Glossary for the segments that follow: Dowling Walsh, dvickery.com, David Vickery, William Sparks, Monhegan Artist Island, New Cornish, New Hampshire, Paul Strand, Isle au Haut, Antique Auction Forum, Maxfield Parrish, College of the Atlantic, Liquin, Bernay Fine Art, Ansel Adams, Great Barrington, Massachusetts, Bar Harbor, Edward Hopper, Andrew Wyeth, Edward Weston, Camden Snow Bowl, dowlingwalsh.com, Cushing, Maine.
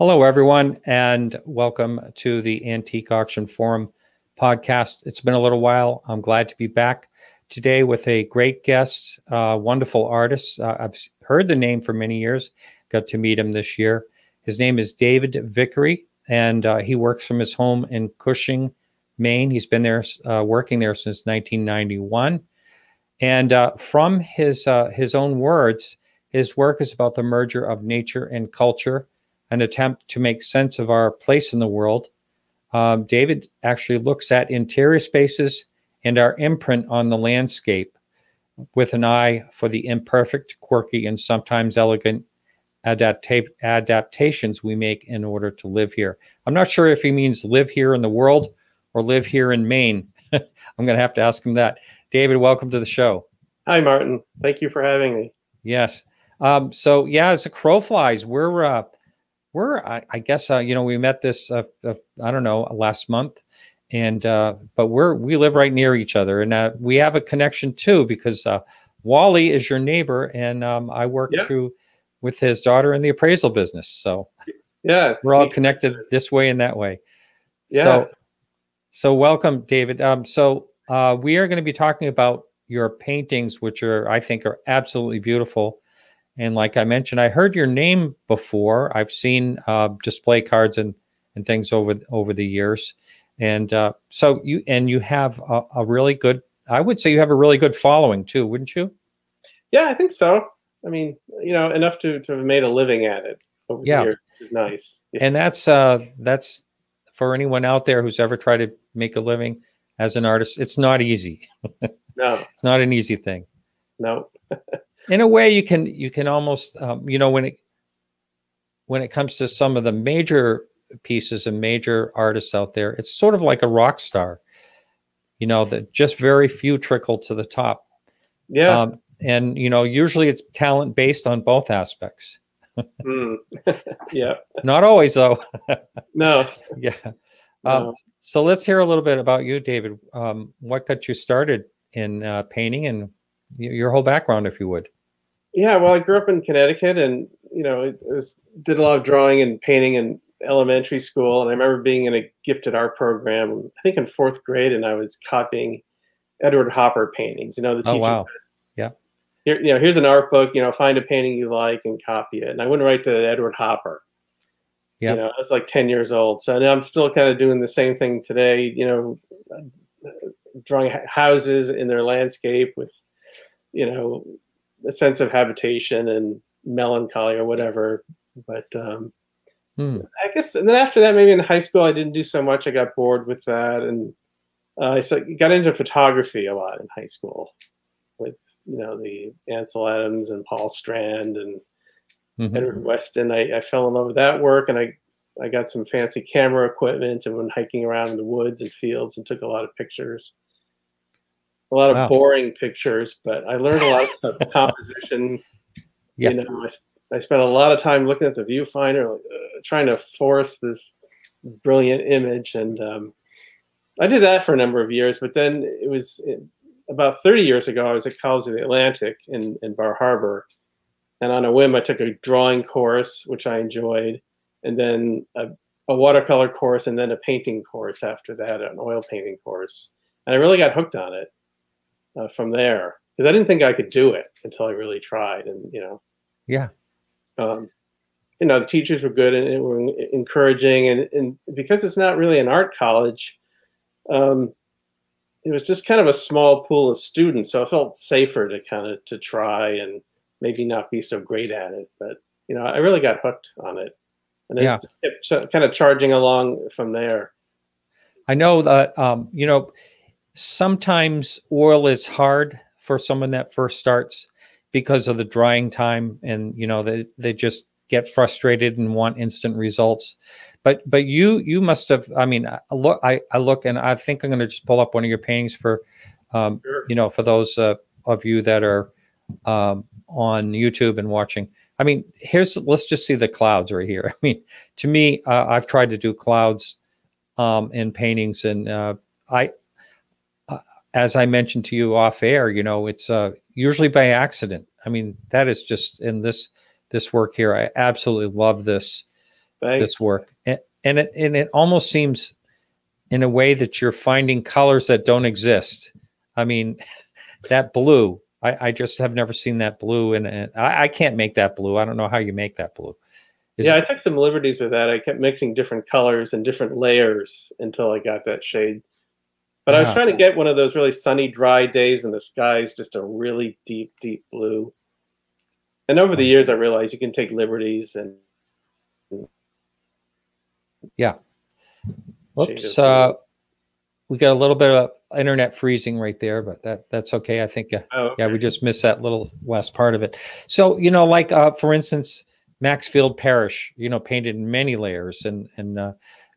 Hello, everyone, and welcome to the Antique Auction Forum podcast. It's been a little while. I'm glad to be back today with a great guest, wonderful artist. I've heard the name for many years, got to meet him this year. His name is David Vickery, and he works from his home in Cushing, Maine. He's been there, working there since 1991. And from his own words, his work is about the merger of nature and culture, an attempt to make sense of our place in the world. David actually looks at interior spaces and our imprint on the landscape with an eye for the imperfect, quirky, and sometimes elegant adaptations we make in order to live here. I'm not sure if he means live here in the world or live here in Maine. I'm going to have to ask him that. David, welcome to the show. Hi, Martin. Thank you for having me. Yes. So yeah, as the crow flies, I guess we met this, I don't know, last month, and but we live right near each other, and we have a connection too, because Wally is your neighbor, and I work through with his daughter in the appraisal business. So yeah, we're all connected this way and that way. Yeah. So welcome, David. We are going to be talking about your paintings, which I think are absolutely beautiful. And like I mentioned, I heard your name before. I've seen display cards and things over the years. And so you have a really good, I would say you have a really good following too, wouldn't you? Yeah, I think so. I mean, enough to have made a living at it over the years is nice. Yeah. And that's for anyone out there who's ever tried to make a living as an artist, it's not easy. No. It's not an easy thing. No. In a way, you can almost, when it comes to some of the major pieces and major artists out there, it's sort of like a rock star, that just very few trickle to the top. Yeah. And, usually it's talent based on both aspects. Mm. Yeah. Not always, though. No. Yeah. No. So let's hear a little bit about you, David. What got you started in painting and your whole background, if you would? Yeah, well, I grew up in Connecticut, and did a lot of drawing and painting in elementary school. And I remember being in a gifted art program, I think in fourth grade, and I was copying Edward Hopper paintings. The teacher. Oh wow! Yeah. Here's an art book. Find a painting you like and copy it. And I went right to Edward Hopper. Yeah. I was like 10 years old, so now I'm still kind of doing the same thing today. Drawing houses in their landscape with a sense of habitation and melancholy or whatever. But I guess, and then after that, maybe in high school, I didn't do so much. I got bored with that. And I got into photography a lot in high school with, the Ansel Adams and Paul Strand and Edward Weston. I fell in love with that work, and I got some fancy camera equipment and went hiking around in the woods and fields and took a lot of pictures. A lot of boring pictures, but I learned a lot about composition. Yeah. I spent a lot of time looking at the viewfinder, trying to force this brilliant image. And I did that for a number of years, but then it was about 30 years ago, I was at College of the Atlantic in Bar Harbor. And on a whim, I took a drawing course, which I enjoyed, and then a watercolor course, and then a painting course after that, an oil painting course. And I really got hooked on it. From there, because I didn't think I could do it until I really tried, and the teachers were good and were encouraging, and because it's not really an art college, it was just kind of a small pool of students, so I felt safer to try and maybe not be so great at it. But I really got hooked on it, and I just kept kind of charging along from there. I know that sometimes oil is hard for someone that first starts because of the drying time, and they just get frustrated and want instant results. But you must have, I look and I think I'm going to just pull up one of your paintings for sure. For those of you that are on YouTube and watching. Let's just see the clouds right here. To me, I've tried to do clouds in paintings, and as I mentioned to you off air, it's usually by accident. That is just in this work here. I absolutely love this Thanks. This work. And it almost seems in a way that you're finding colors that don't exist. I mean, that blue, I just have never seen that blue. And I can't make that blue. I don't know how you make that blue. Yeah, I took some liberties with that. I kept mixing different colors and different layers until I got that shade. But I was trying to get one of those really sunny, dry days when the sky is just a really deep, deep blue. And over the years, I realized you can take liberties and. Yeah. Oops. We got a little bit of internet freezing right there, but that's okay. I think, yeah, we just missed that little last part of it. So, you know, like, for instance, Maxfield Parrish, you know, painted in many layers and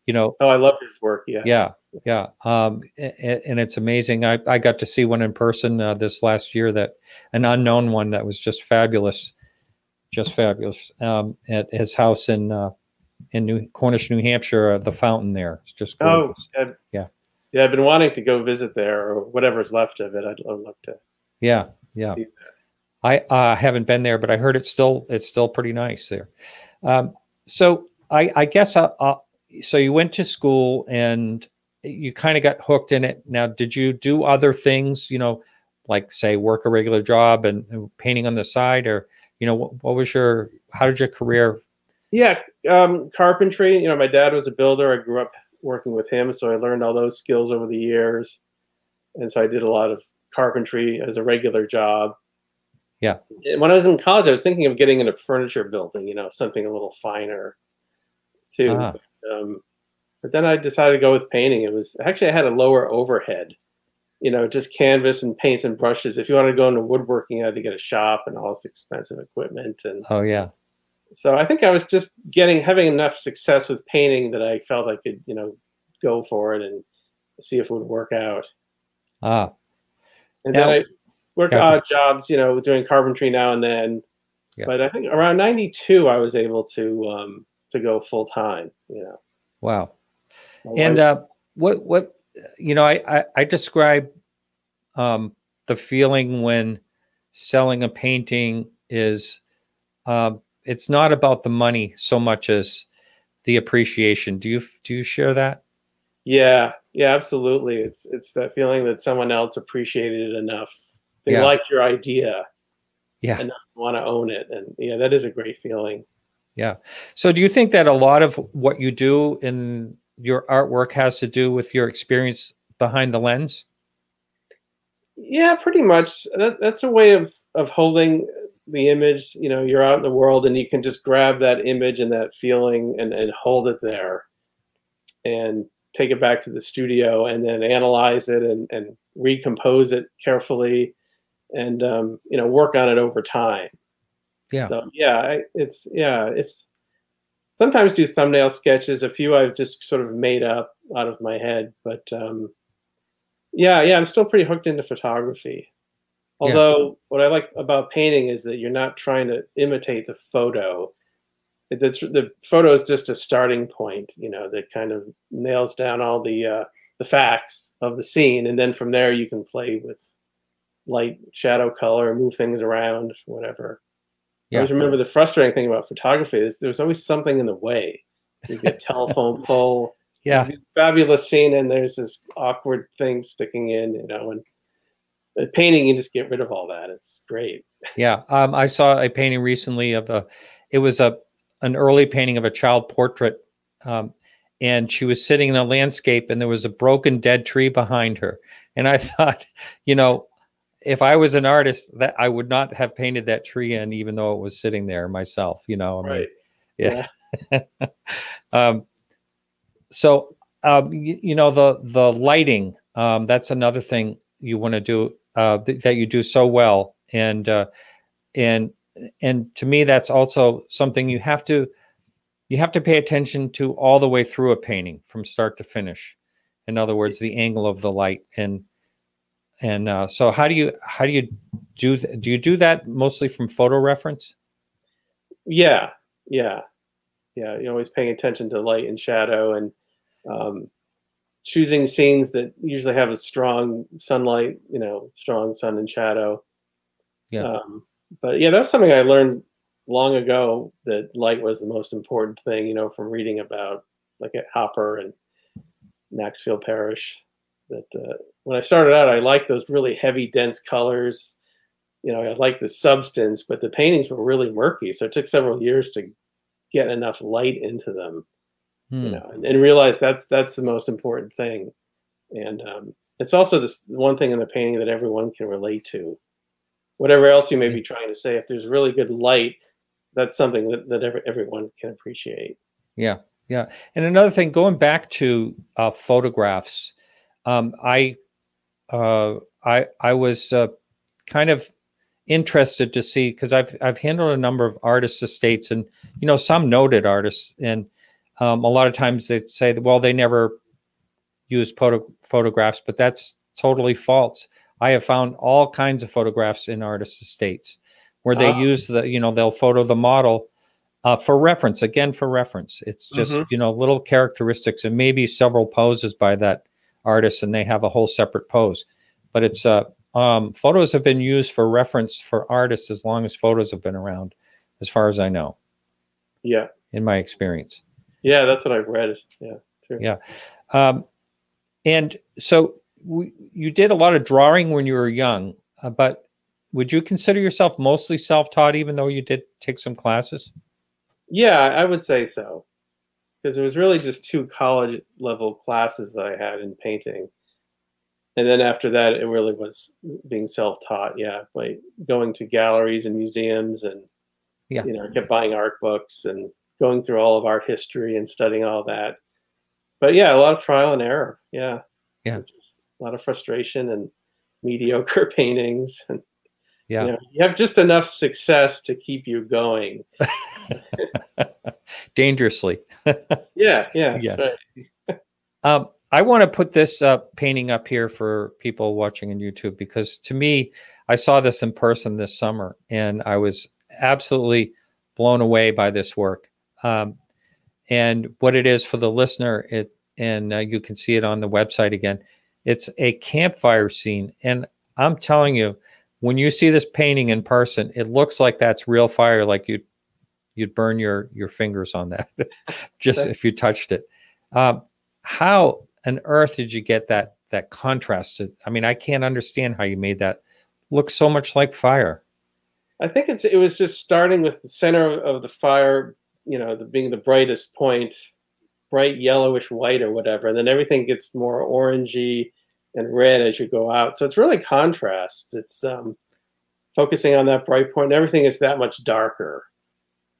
you know. Oh, I love his work. Yeah. Yeah. Yeah. And it's amazing. I got to see one in person this last year, that an unknown one that was just fabulous, at his house in New Cornish, New Hampshire, the fountain there. It's just gorgeous. Oh, yeah. Yeah. I've been wanting to go visit there, or whatever's left of it. I'd love to. Yeah. Yeah. I haven't been there, but I heard it's still pretty nice there. So I guess, so you went to school and you kind of got hooked in it. Now, did you do other things, you know, like say work a regular job and painting on the side, or, you know, what was your, how did your career? Yeah. Carpentry, you know, my dad was a builder. I grew up working with him. So I learned all those skills over the years. And so I did a lot of carpentry as a regular job. Yeah. When I was in college, I was thinking of getting into furniture building, you know, something a little finer too. Ah. But then I decided to go with painting. It was actually, I had a lower overhead, you know, just canvas and paints and brushes. If you wanted to go into woodworking, you had to get a shop and all this expensive equipment. And oh yeah. So I think I was just having enough success with painting that I felt I could, you know, go for it and see if it would work out. Ah. And now, then I work odd jobs, you know, doing carpentry now and then. Yeah. But I think around 92, I was able to go full time, you know. Wow. And what, you know, I describe the feeling when selling a painting is, it's not about the money so much as the appreciation. Do you share that? Yeah. Yeah, absolutely. It's that feeling that someone else appreciated it enough. They liked your idea enough to want to own it. And yeah, that is a great feeling. Yeah. So do you think that a lot of what you do in your artwork has to do with your experience behind the lens? Yeah, pretty much. That's a way of holding the image. You know, you're out in the world and you can just grab that image and that feeling and hold it there and take it back to the studio and then analyze it and recompose it carefully. And, you know, work on it over time. Yeah. So, yeah, it's sometimes do thumbnail sketches. A few I've just sort of made up out of my head, but, yeah, I'm still pretty hooked into photography. Although what I like about painting is that you're not trying to imitate the photo. The photo is just a starting point, you know, that kind of nails down all the facts of the scene. And then from there you can play with light, shadow, color, move things around, whatever. Yeah. I always remember the frustrating thing about photography is there's always something in the way. You get a telephone pole, fabulous scene, and there's this awkward thing sticking in, you know. And but painting, you just get rid of all that. It's great. Yeah, I saw a painting recently of an early painting of a child portrait, and she was sitting in a landscape, and there was a broken, dead tree behind her. And I thought, you know, if I was an artist, that I would not have painted that tree in, even though it was sitting there myself, you know. I mean, right. Yeah. Yeah. You know, the lighting, that's another thing you want to do, that you do so well. And, and to me, that's also something you have to pay attention to all the way through a painting from start to finish. In other words, the angle of the light and so do you do that mostly from photo reference? Yeah. You're always paying attention to light and shadow and choosing scenes that usually have a strong sunlight, you know, strong sun and shadow. Yeah. But yeah, that's something I learned long ago that light was the most important thing, you know, from reading about like at Hopper and Maxfield Parrish, that when I started out, I liked those really heavy, dense colors. You know, I liked the substance, but the paintings were really murky. So it took several years to get enough light into them, you know, and realize that's the most important thing. And it's also this one thing in the painting that everyone can relate to. Whatever else you may be trying to say, if there's really good light, that's something that, everyone can appreciate. Yeah, yeah. And another thing, going back to photographs, I was kind of interested to see, because I've handled a number of artists' estates, and you know, some noted artists, and a lot of times they say, well, they never used photographs, but that's totally false. I have found all kinds of photographs in artists' estates where they use the, you know, they'll photo the model for reference, again, for reference. It's just, you know, little characteristics and maybe several poses by that artist, and they have a whole separate pose. But it's, photos have been used for reference for artists as long as photos have been around, as far as I know. Yeah. In my experience. Yeah, that's what I've read. Yeah, true. Yeah. And so, you did a lot of drawing when you were young, but would you consider yourself mostly self-taught, even though you did take some classes? Yeah, I would say so, because it was really just 2 college-level classes that I had in painting. And then after that, it really was being self-taught, yeah, like going to galleries and museums and, you know, I kept buying art books and going through all of art history and studying all that. But, yeah, a lot of trial and error, yeah. Yeah. A lot of frustration and mediocre paintings. And, yeah, you know, you have just enough success to keep you going. Dangerously. Yeah, yeah, that's right. I want to put this painting up here for people watching on YouTube, because to me, I saw this in person this summer, and I was absolutely blown away by this work. And what it is for the listener, you can see it on the website again. It's a campfire scene. And I'm telling you, when you see this painting in person, it looks like that's real fire. Like you'd burn your fingers on that just if you touched it. How on earth did you get that contrast? I mean, I can't understand how you made that look so much like fire. I think it was just starting with the center of the fire, you know, being the brightest point, bright yellowish white or whatever, and then everything gets more orangey and red as you go out. So it's really contrasts. It's focusing on that bright point, and everything is that much darker.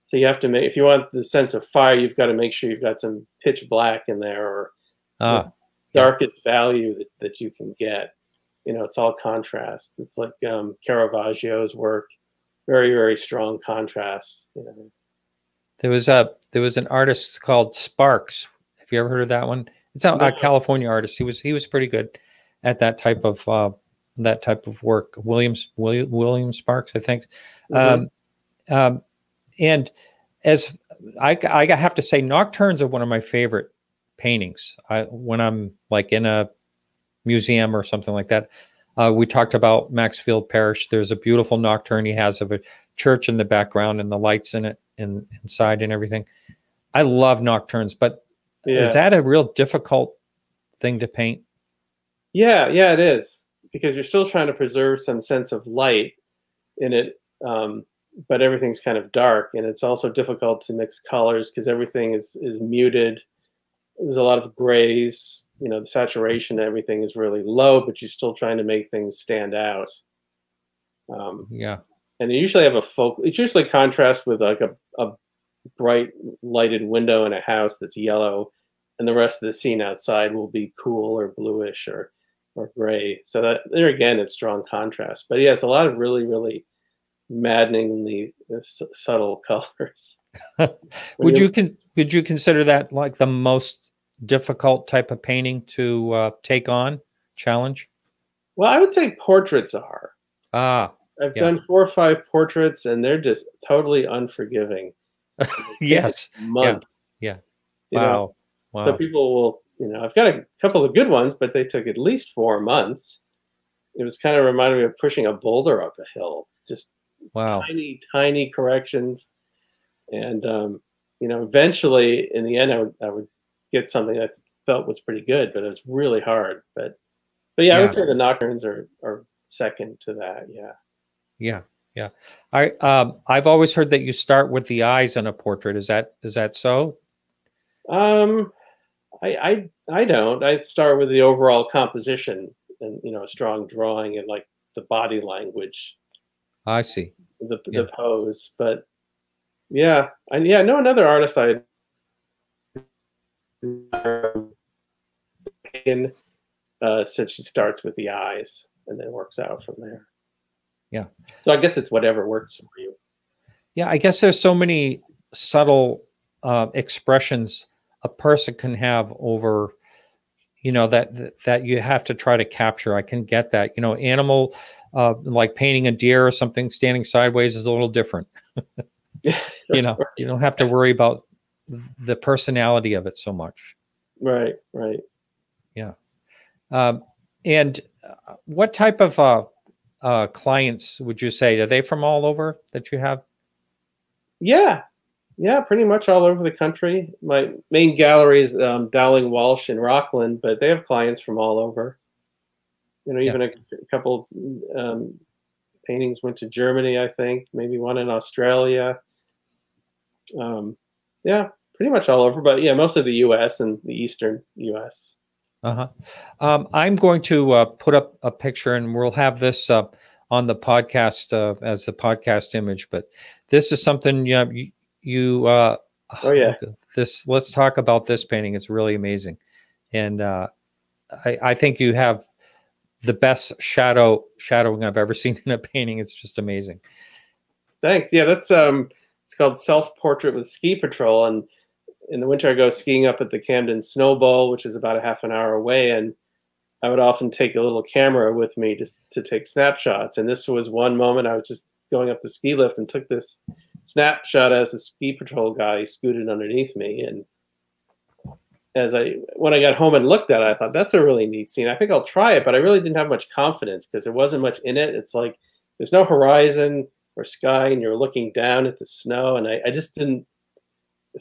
So you have to make, if you want the sense of fire, you've got to make sure you've got some pitch black in there, or the darkest value that you can get. You know, it's all contrast. It's like Caravaggio's work, very, very strong contrast, you know. There was an artist called Sparks. Have you ever heard of that one? It's a California artist. He was pretty good at that type of work. William Sparks, I think. And as I have to say, nocturnes are one of my favorite paintings. When I'm like in a museum or something like that, we talked about Maxfield Parrish. There's a beautiful nocturne he has of a church in the background and the lights in it. And inside and everything. I love nocturnes, but is that a real difficult thing to paint? Yeah, yeah, it is, because you're still trying to preserve some sense of light in it, but everything's kind of dark, and it's also difficult to mix colors because everything is muted. There's a lot of grays, you know, the saturation, everything is really low, but you're still trying to make things stand out. Yeah. And you usually have it's usually contrast with like a bright lighted window in a house that's yellow, and the rest of the scene outside will be cool or bluish or gray. So that, there again, it's strong contrast. But yeah, it's a lot of really, really maddeningly subtle colors. Would you consider that like the most difficult type of painting to take on, challenge? Well, I would say portraits are. I've done 4 or 5 portraits, and they're just totally unforgiving. Yes. Months. Yeah. Yeah. Wow. Wow. So people will, you know, I've got a couple of good ones, but they took at least 4 months. It was kind of reminded me of pushing a boulder up a hill. Just tiny, tiny corrections. And, you know, eventually in the end, I would get something I felt was pretty good, but it was really hard. But yeah, I would say the nocturnes are second to that. Yeah. Yeah. Yeah. I've always heard that you start with the eyes on a portrait. Is that so? I don't. I start with the overall composition and, you know, a strong drawing and like the body language. I see. The pose, but yeah. And yeah, I know another artist said she starts with the eyes and then works out from there. Yeah. So I guess it's whatever works for you. Yeah. I guess there's so many subtle expressions a person can have over, you know, that you have to try to capture. I can get that, you know, animal, like painting a deer or something standing sideways is a little different. You know, you don't have to worry about the personality of it so much. Right. Right. Yeah. And what type of, clients would you say, are they from all over that you have? Yeah, pretty much all over the country. My main gallery is Dowling Walsh in Rockland, but they have clients from all over. You know, even a couple paintings went to Germany, I think, maybe one in Australia. Yeah, pretty much all over, but yeah, most of the U.S. and the eastern U.S. I'm going to put up a picture, and we'll have this on the podcast as the podcast image. But this is something you oh yeah, this. Let's talk about this painting. It's really amazing, and I think you have the best shadowing I've ever seen in a painting. It's just amazing. Thanks. Yeah, that's it's called Self-Portrait with Ski Patrol, and in the winter, I go skiing up at the Camden Snow Bowl, which is about a half an hour away, and I would often take a little camera with me just to take snapshots. And this was one moment I was just going up the ski lift and took this snapshot as the ski patrol guy scooted underneath me. And when I got home and looked at it, I thought, that's a really neat scene. I think I'll try it, but I really didn't have much confidence because there wasn't much in it. It's like there's no horizon or sky, and you're looking down at the snow, and I just didn't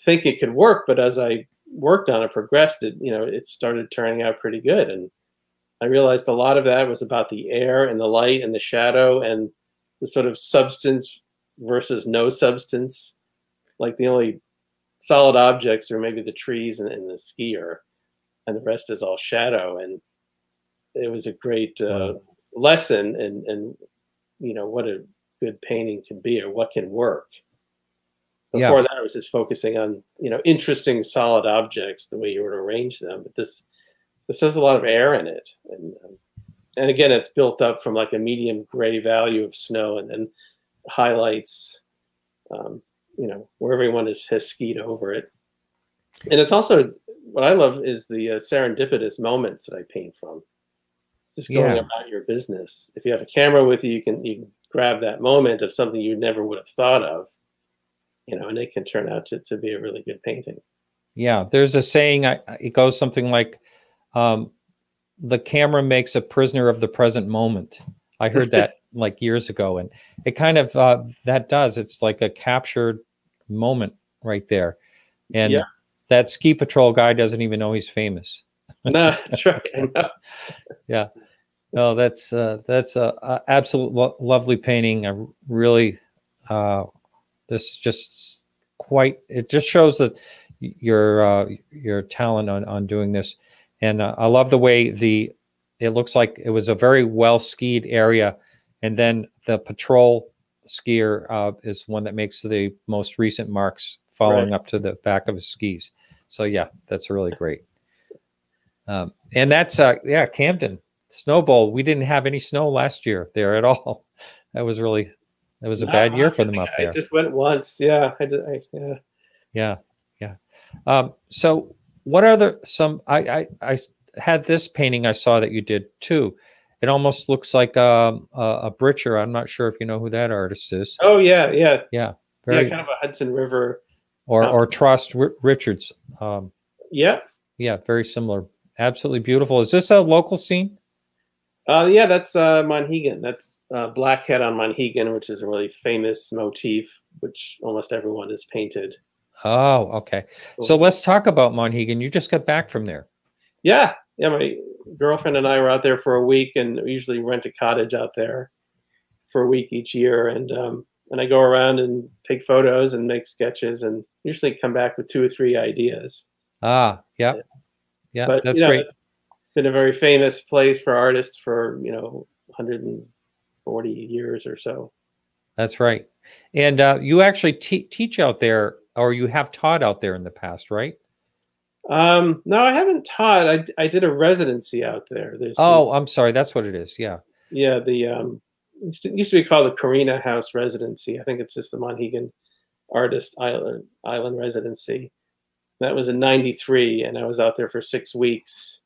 think it could work. But as I worked on it, progressed it, you know, it started turning out pretty good. And I realized a lot of that was about the air and the light and the shadow and the sort of substance versus no substance. Like the only solid objects are maybe the trees and the skier, and the rest is all shadow. And it was a great lesson and you know, what a good painting can be or what can work. Before that, I was just focusing on, you know, interesting solid objects, the way you would arrange them. But this has a lot of air in it, and again, it's built up from like a medium gray value of snow, and then highlights, you know, where everyone has skied over it. And it's also, what I love is the serendipitous moments that I paint from. Just going about your business. If you have a camera with you, you can grab that moment of something you never would have thought of. You know, and it can turn out to be a really good painting. Yeah, there's a saying, it goes something like, the camera makes a prisoner of the present moment. I heard that like years ago, and it kind of, that does, it's like a captured moment right there. And that ski patrol guy doesn't even know he's famous. No, that's right. I know. Yeah. No, that's a absolute lovely painting. I really, this just quite, it just shows that your talent on doing this. And I love the way it looks like it was a very well skied area. And then the patrol skier is one that makes the most recent marks following up to the back of his skis. So yeah, that's really great. And that's, yeah, Camden Snow Bowl. We didn't have any snow last year there at all. That was really... It was a bad year for them up there. I just went once. Yeah. So what are I had this painting I saw that you did too. It almost looks like a britcher. I'm not sure if you know who that artist is. Oh yeah. Yeah. Yeah. Very, kind of a Hudson River. Or Trost Richards. Yeah. Yeah. Very similar. Absolutely beautiful. Is this a local scene? Yeah, that's Monhegan. That's Blackhead on Monhegan, which is a really famous motif, which almost everyone has painted. Oh, okay. So let's talk about Monhegan. You just got back from there. Yeah. Yeah, my girlfriend and I were out there for a week, and we usually rent a cottage out there for a week each year. And I go around and take photos and make sketches and usually come back with 2 or 3 ideas. Ah, yeah. Yeah, but, that's great. It's been a very famous place for artists for, 140 years or so. That's right. And you actually teach out there, or you have taught out there in the past, right? No, I haven't taught. I did a residency out there. I'm sorry. That's what it is. Yeah. Yeah. It used to be called the Carina House Residency. I think it's just the Monhegan Artist Island Residency. That was in '93, and I was out there for 6 weeks.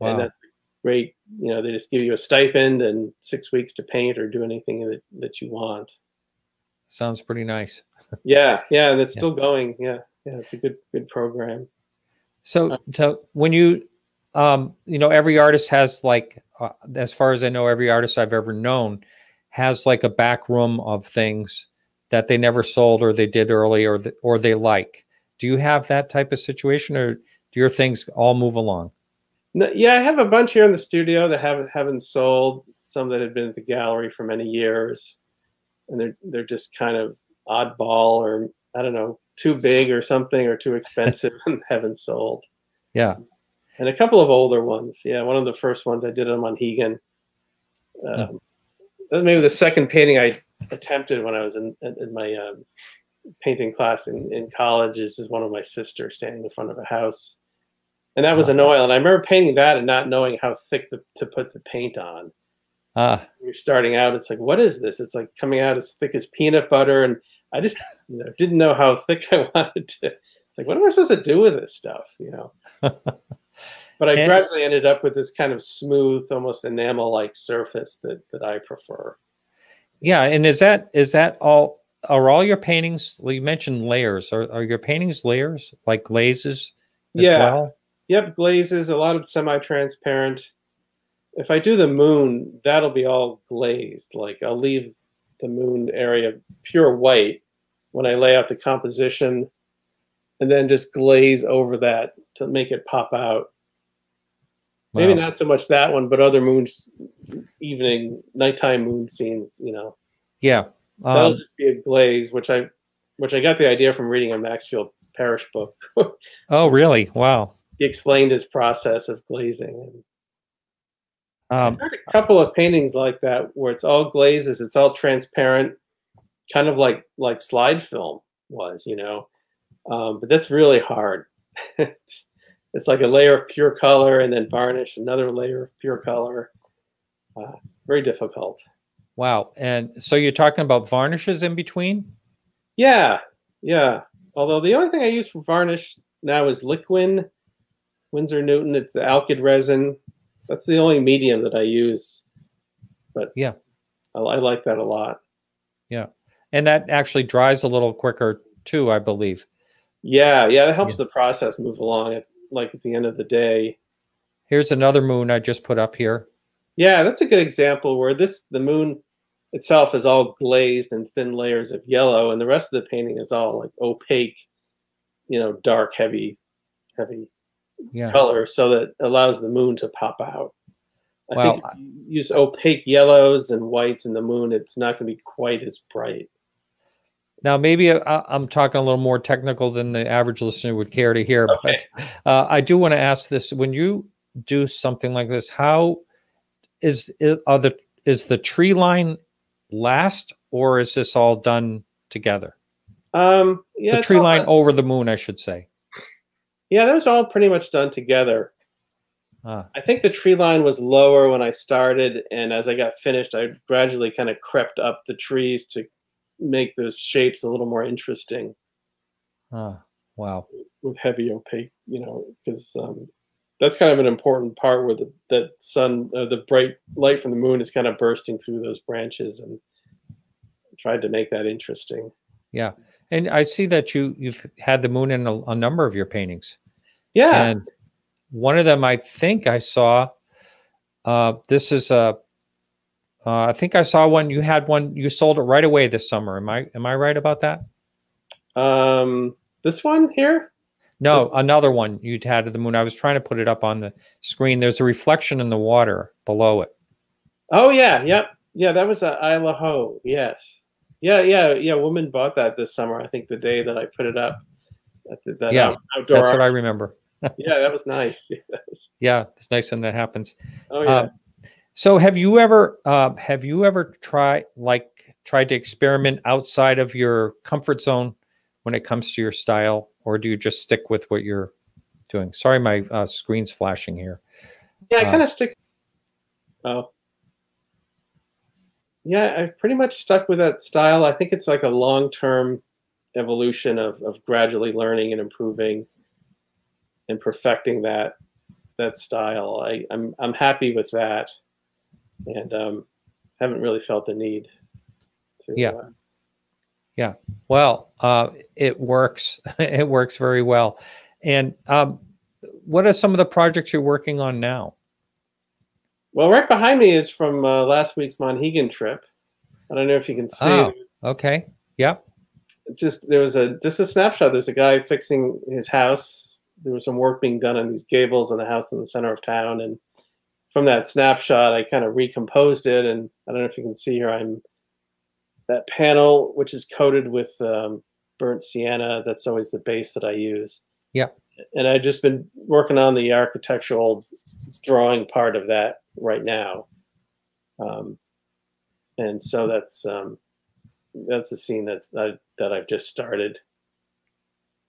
Wow. And that's great. They just give you a stipend and 6 weeks to paint or do anything that you want. Sounds pretty nice. Yeah. Yeah. That's still going. Yeah. Yeah. It's a good program. So when you, every artist has as far as I know, every artist I've ever known has a back room of things that they never sold, or they did early, or they like. Do you have that type of situation, or do your things all move along? No, yeah, I have a bunch here in the studio that haven't sold. Some that have been at the gallery for many years, and they're just kind of oddball, or I don't know, too big or something, or too expensive and haven't sold. Yeah. And a couple of older ones. Yeah. One of the first ones I did on Monhegan. Maybe the second painting I attempted when I was in my painting class in college is one of my sisters standing in front of a house. And that was an oil. And I remember painting that and not knowing how thick to put the paint on. When you're starting out, it's like, what is this? It's like coming out as thick as peanut butter. And I just didn't know how thick I wanted to. It's like, what am I supposed to do with this stuff? But I gradually ended up with this kind of smooth, almost enamel-like surface that I prefer. Yeah, and is that all? Are all your paintings? Well, you mentioned layers. Are your paintings layers, like glazes? As well? Yep, glazes. A lot of semi-transparent. If I do the moon, that'll be all glazed. Like I'll leave the moon area pure white when I lay out the composition, and then just glaze over that to make it pop out. Wow. Maybe not so much that one, but other moons, nighttime moon scenes, Yeah. That'll just be a glaze, which I got the idea from reading a Maxfield Parrish book. Oh, really? Wow. He explained his process of glazing. I've heard a couple of paintings like that where it's all glazes, it's all transparent, kind of like slide film was, but that's really hard. It's like a layer of pure color and then varnish another layer of pure color. Very difficult. Wow. And so you're talking about varnishes in between? Yeah. Yeah. Although the only thing I use for varnish now is Liquin, Winsor & Newton. It's the alkyd resin. That's the only medium that I use, but yeah, I like that a lot. Yeah, and that actually dries a little quicker too, I believe. Yeah, that helps the process move along. At the end of the day. Here's another moon I just put up here. Yeah, that's a good example where the moon itself is all glazed and thin layers of yellow, and the rest of the painting is all opaque, dark, heavy. Yeah. Color, so that allows the moon to pop out. I think if you use opaque yellows and whites in the moon, it's not going to be quite as bright. Now, maybe I'm talking a little more technical than the average listener would care to hear, okay. but I do want to ask this: when you do something like this, how is the tree line last, or is this all done together? The tree line over the moon, I should say. Yeah, that was all pretty much done together. I think the tree line was lower when I started, and as I got finished, I gradually kind of crept up the trees to make those shapes a little more interesting. Wow. With heavy opaque, because that's kind of an important part where the bright light from the moon is kind of bursting through those branches, and I tried to make that interesting. Yeah. And I see that you've had the moon in a number of your paintings. Yeah. And one of them I think I saw This is a, I think I saw one, you had one, you sold it right away this summer. Am I right about that? This one here? No, another one you'd had to the moon. I was trying to put it up on the screen. There's a reflection in the water below it. Oh yeah. Yep. Yeah. That was Isle au Haut. Yes. Yeah. Yeah. Yeah. A woman bought that this summer. I think the day that I put it up. That yeah. Outdoor that's art. What I remember. Yeah. That was nice. Yeah. It's nice when that happens. Oh yeah. So have you ever tried to experiment outside of your comfort zone when it comes to your style? Or do you just stick with what you're doing? Sorry, my screen's flashing here. Yeah, I kind of stick. Oh. Yeah, I've pretty much stuck with that style. I think it's like a long-term evolution of gradually learning and improving and perfecting that style. I'm happy with that, and haven't really felt the need to. Yeah. Yeah. Well, it works. It works very well. And what are some of the projects you're working on now? Well, right behind me is from last week's Monhegan trip. I don't know if you can see. Oh, okay. Yep. Just there was just a snapshot. There's a guy fixing his house. There was some work being done on these gables on the house in the center of town. And from that snapshot, I kind of recomposed it. And I don't know if you can see here. That panel, which is coated with burnt sienna, that's always the base that I use. Yeah. And I've just been working on the architectural drawing part of that right now. And so that's a scene that I've just started.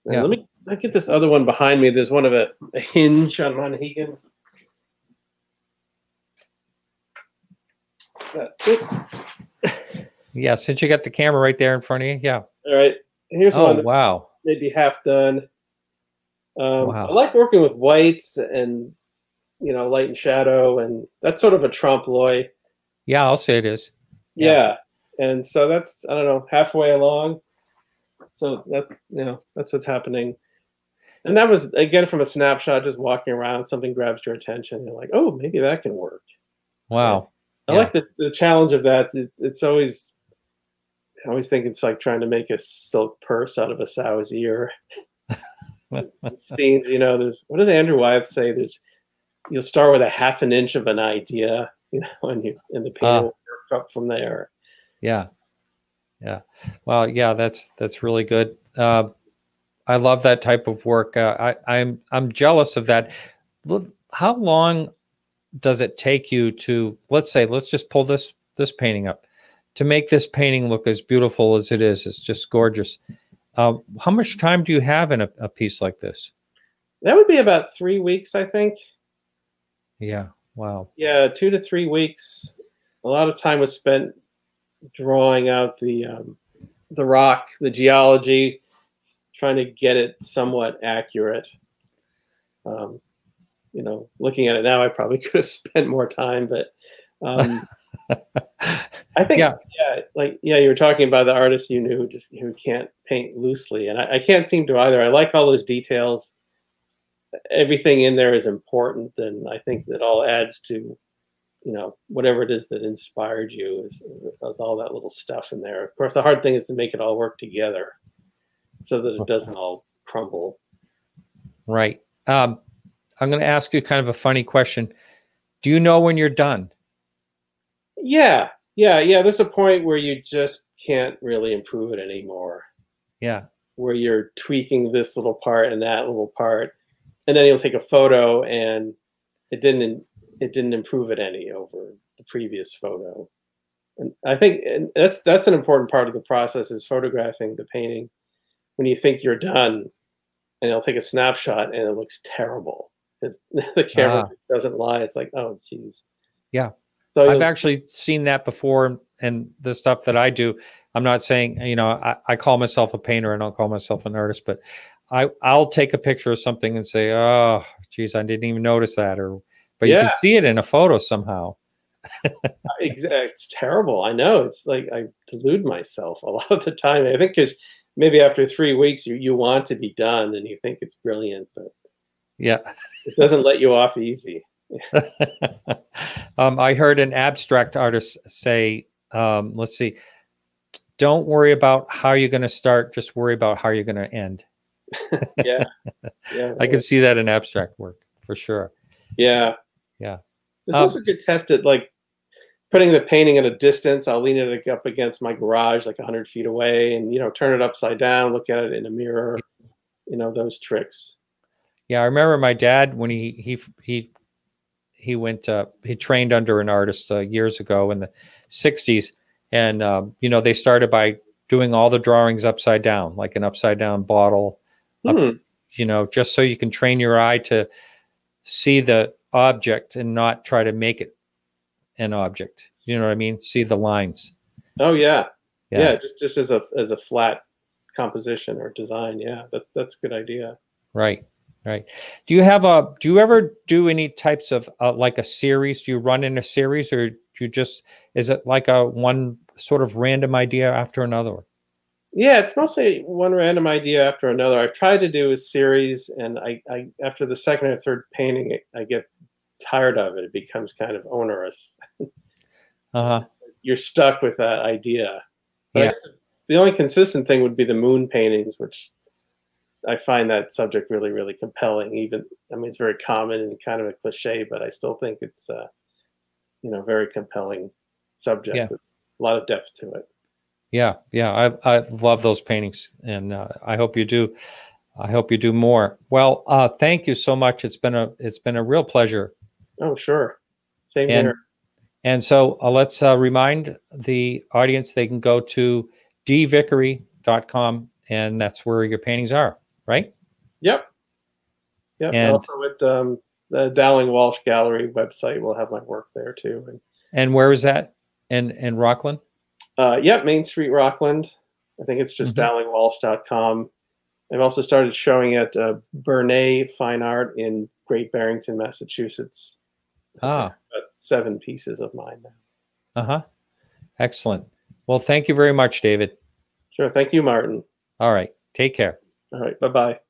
Yeah. Let me get this other one behind me. There's one of a hinge on Monhegan. Yeah, since you got the camera right there in front of you, yeah. All right, here's one. Wow, maybe half done. Wow. I like working with whites and light and shadow, and that's sort of a trompe l'oeil. Yeah, I'll say it is. Yeah. And so that's halfway along. So that that's what's happening, and that was again from a snapshot, just walking around. Something grabs your attention. You're like, oh, maybe that can work. Wow, I like the challenge of that. It's always. I always think it's like trying to make a silk purse out of a sow's ear. Scenes, there's, what did Andrew Wyeth say? You'll start with a half an inch of an idea, and the painter will work up from there. Yeah. Yeah. Well, yeah, that's really good. I love that type of work. I'm jealous of that. How long does it take you to, let's just pull this painting up. To make this painting look as beautiful as it is, it's just gorgeous. How much time do you have in a piece like this? That would be about 3 weeks, I think. Yeah, wow. Yeah, 2 to 3 weeks. A lot of time was spent drawing out the rock, the geology, trying to get it somewhat accurate. Looking at it now, I probably could have spent more time, but... I think, you were talking about the artist you knew who can't paint loosely, and I can't seem to either. I like all those details. Everything in there is important, and I think that all adds to, whatever it is that inspired you is all that little stuff in there. Of course, the hard thing is to make it all work together so that it doesn't all crumble. Right. I'm going to ask you kind of a funny question. Do you know when you're done? Yeah. There's a point where you just can't really improve it anymore. Yeah. Where you're tweaking this little part and that little part, and then you'll take a photo and it didn't improve it any over the previous photo. And I think that's an important part of the process is photographing the painting when you think you're done, and it'll take a snapshot and it looks terrible because the camera just doesn't lie. It's like, oh, geez. Yeah. So I've actually seen that before, and the stuff that I do, I'm not saying, I call myself a painter, I don't call myself an artist, but I'll take a picture of something and say, oh, geez, I didn't even notice that. But yeah, you can see it in a photo somehow. It's terrible. I know. It's like I delude myself a lot of the time. I think because maybe after 3 weeks, you want to be done and you think it's brilliant, but yeah, it doesn't let you off easy. I heard an abstract artist say, let's see, don't worry about how you're going to start, just worry about how you're going to end. Yeah. I can see that in abstract work for sure. Yeah. This also could test it, like putting the painting at a distance. I'll lean it up against my garage, like 100 feet away, and, you know, turn it upside down, look at it in a mirror, you know, those tricks. Yeah. I remember my dad, when he trained under an artist years ago in the 60s. And, you know, they started by doing all the drawings upside down, like an upside down bottle, you know, just so you can train your eye to see the object and not try to make it an object. You know what I mean? See the lines. Oh yeah. Yeah. Just as a flat composition or design. Yeah. That's a good idea. Right. Do you have a, do you ever do any types of like a series? Do you run in a series, or do you just, is it like a one sort of random idea after another? Yeah, it's mostly one random idea after another. I've tried to do a series, and I after the second or third painting, I get tired of it. It becomes kind of onerous. You're stuck with that idea. But yeah. The only consistent thing would be the moon paintings, which I find that subject really, really compelling. Even, I mean, it's very common and kind of a cliche, but I still think it's, you know, very compelling subject. Yeah. With a lot of depth to it. Yeah. I love those paintings, and I hope you do. I hope you do more. Well, thank you so much. It's been a real pleasure. Oh, sure. Same here. And so let's remind the audience, they can go to dvickery.com, and that's where your paintings are, right? Yep. And also at the Dowling Walsh Gallery website, we'll have my work there too. And where is that? In Rockland? Yep, Main Street, Rockland. I think it's just dowlingwalsh.com. I've also started showing at Bernay Fine Art in Great Barrington, Massachusetts. About 7 pieces of mine now. Excellent. Well, thank you very much, David. Sure. Thank you, Martin. All right. Take care. All right. Bye-bye.